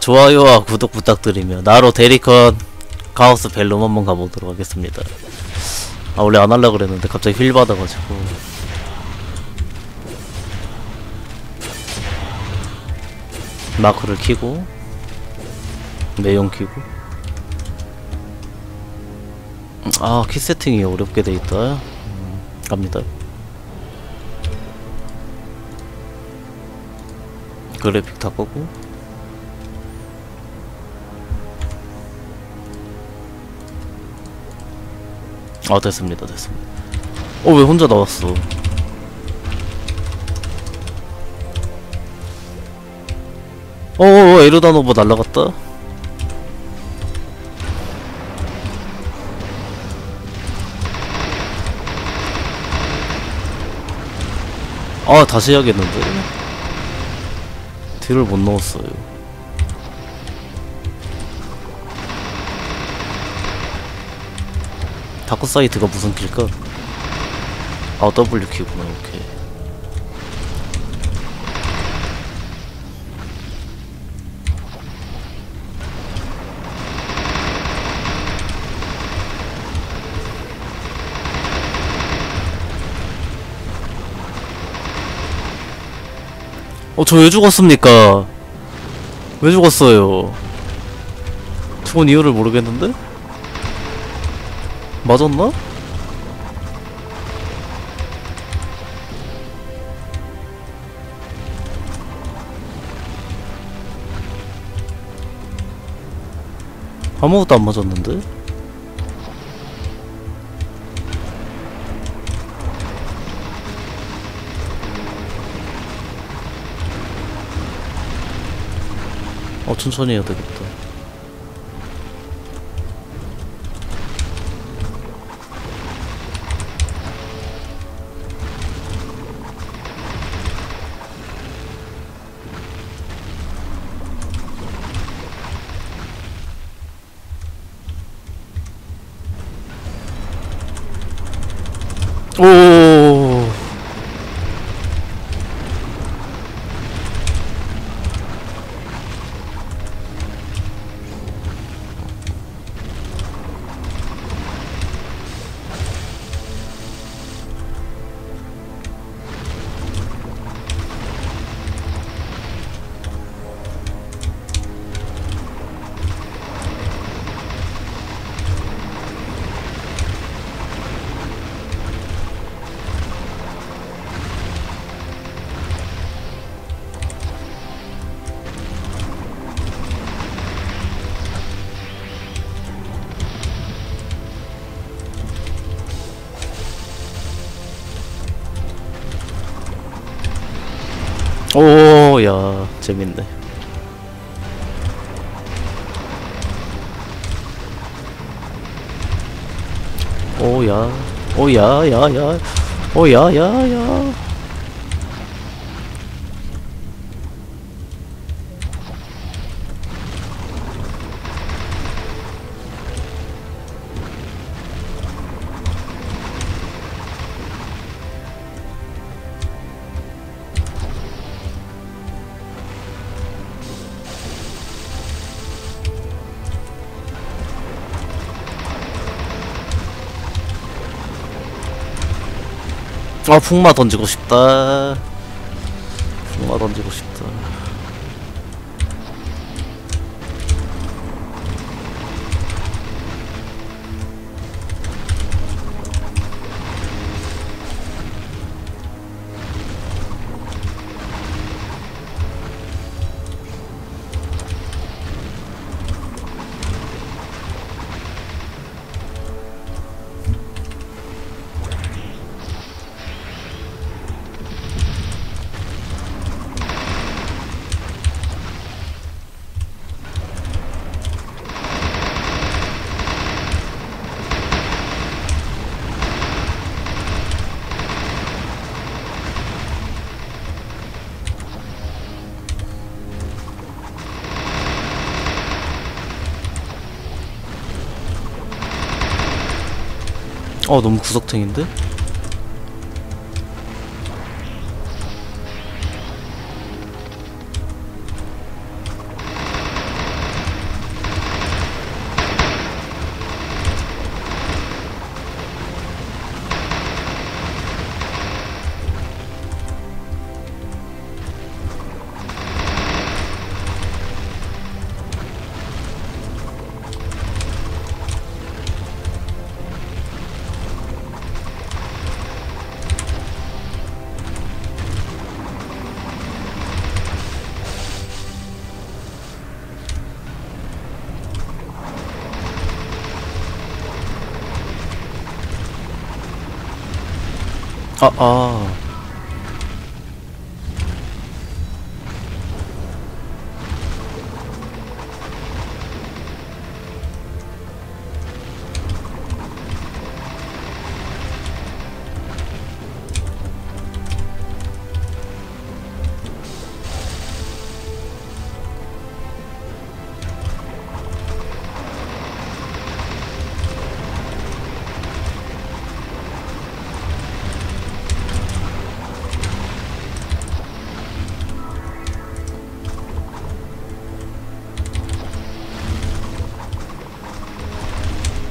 좋아요와 구독 부탁드리며 나로 데리컨 카오스벨룸 한번 가보도록 하겠습니다. 원래 안 하려고 그랬는데 갑자기 휠 받아가지고. 마크를 키고 내용 키고. 키 세팅이 어렵게 돼있다. 갑니다. 그래픽 다 끄고. 됐습니다. 됐습니다. 왜 혼자 나왔어? 에르단 오버 날라갔다? 다시 해야겠는데? 딜을 못 넣었어요. 다크사이드가 무슨 길까? W키구나, 오케이. 저 왜 죽었습니까? 왜 죽었어요? 죽은 이유를 모르겠는데? 맞았나? 아무것도 안 맞았는데? 천천히 해야 되겠다. 야, 재밌네. 오야, 오야, 야, 야, 오야, 야, 야. 풍마 던지고 싶다. 풍마 던지고 싶다. 너무 구석탱인데?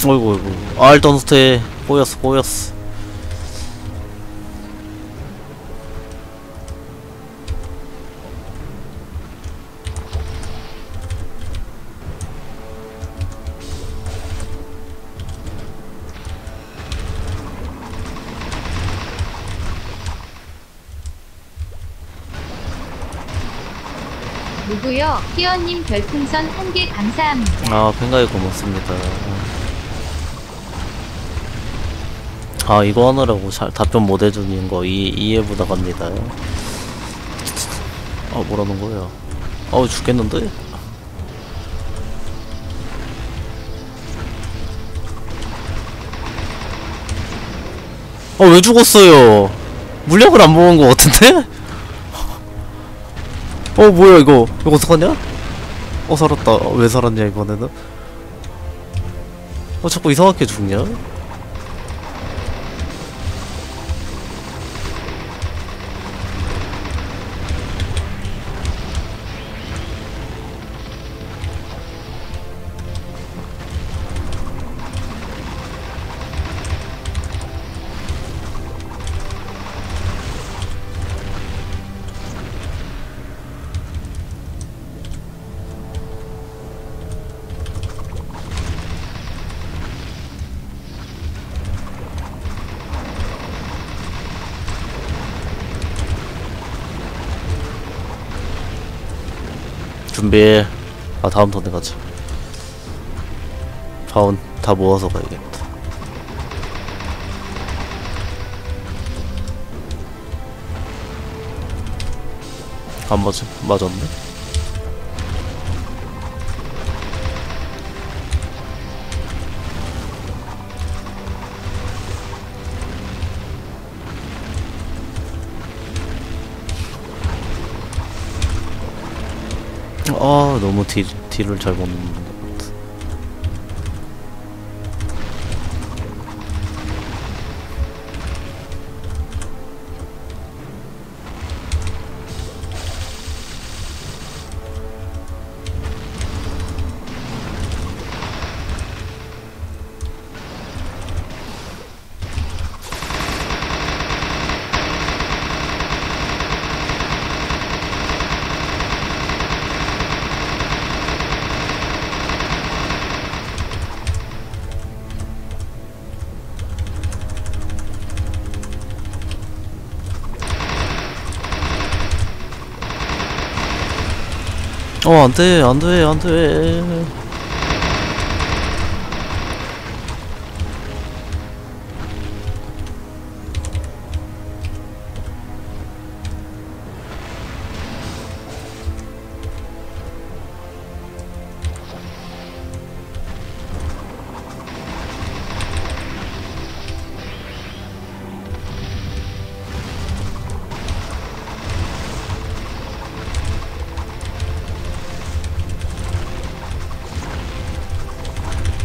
어이구 어이구, 알던 스테 꼬였어 꼬였어. 누구요? 희원님 별풍선 1개 감사합니다. 아, 팬가이 고맙습니다. 아, 이거 하느라고 잘 답변 못 해주는 거 이해 부탁합니다. 아, 뭐라는 거야? 아우, 죽겠는데? 아, 왜 죽었어요? 물약을 안 먹은 거 같은데? 어, 뭐야 이거? 이거 어떡하냐? 어, 살았다. 왜 살았냐 이번에는? 어, 자꾸 이상하게 죽냐? 준비. 아, 다음 턴에 가자. 자원 다 모아서 가야겠다. 안 맞아? 맞았네? 아, 너무 딜을 잘 못 넣는 것 같아. 어, 안돼 안돼 안돼.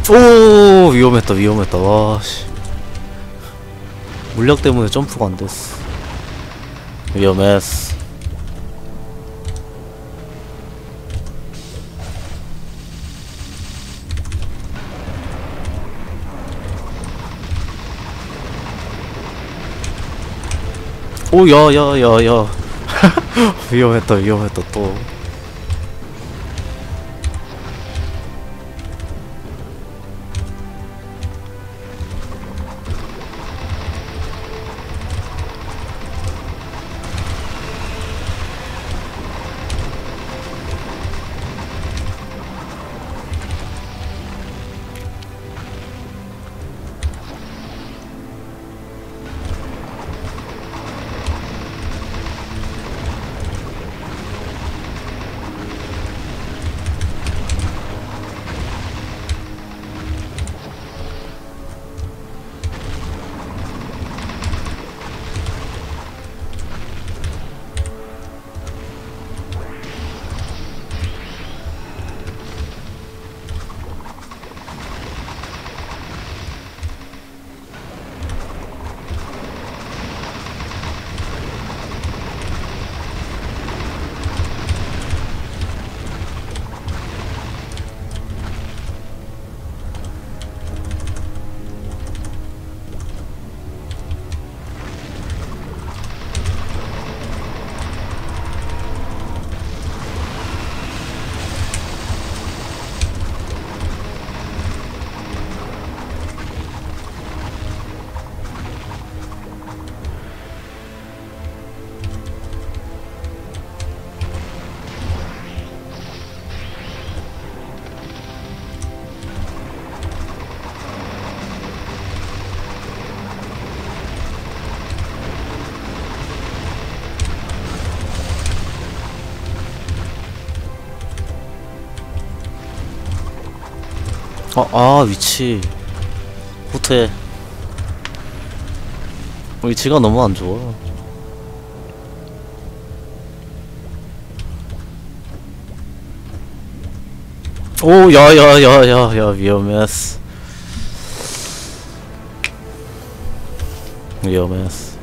오, 위험했다 위험했다. 와씨, 물약 때문에 점프가 안 됐어. 위험했어. 오, 야야야야. 위험했다 위험했다. 또 위치 못해. 위치가 너무 안 좋아. 오, 야, 위험했어. 위험했어.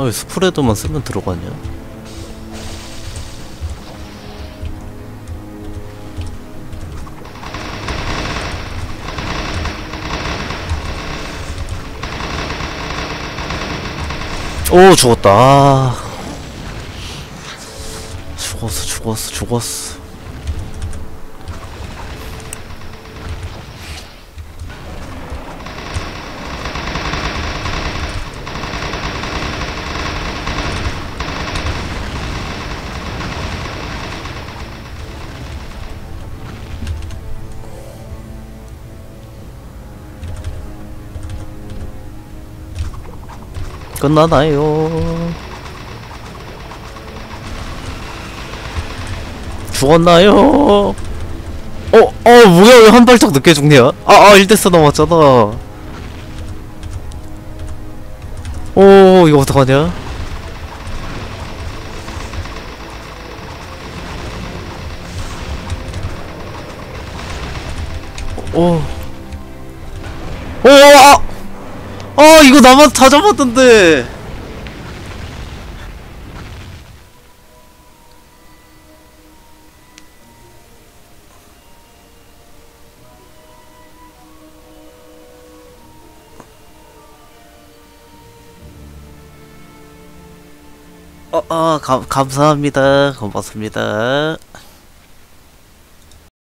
왜 스프레드만 쓰면 들어가냐? 오, 죽었다. 죽었어. 끝나나요? 죽었나요? 뭐야, 왜 한 발짝 늦게 죽냐? 1대4 남았잖아. 오, 이거 어떡하냐? 이거 나만 다 잡았던데. 감사합니다. 고맙습니다.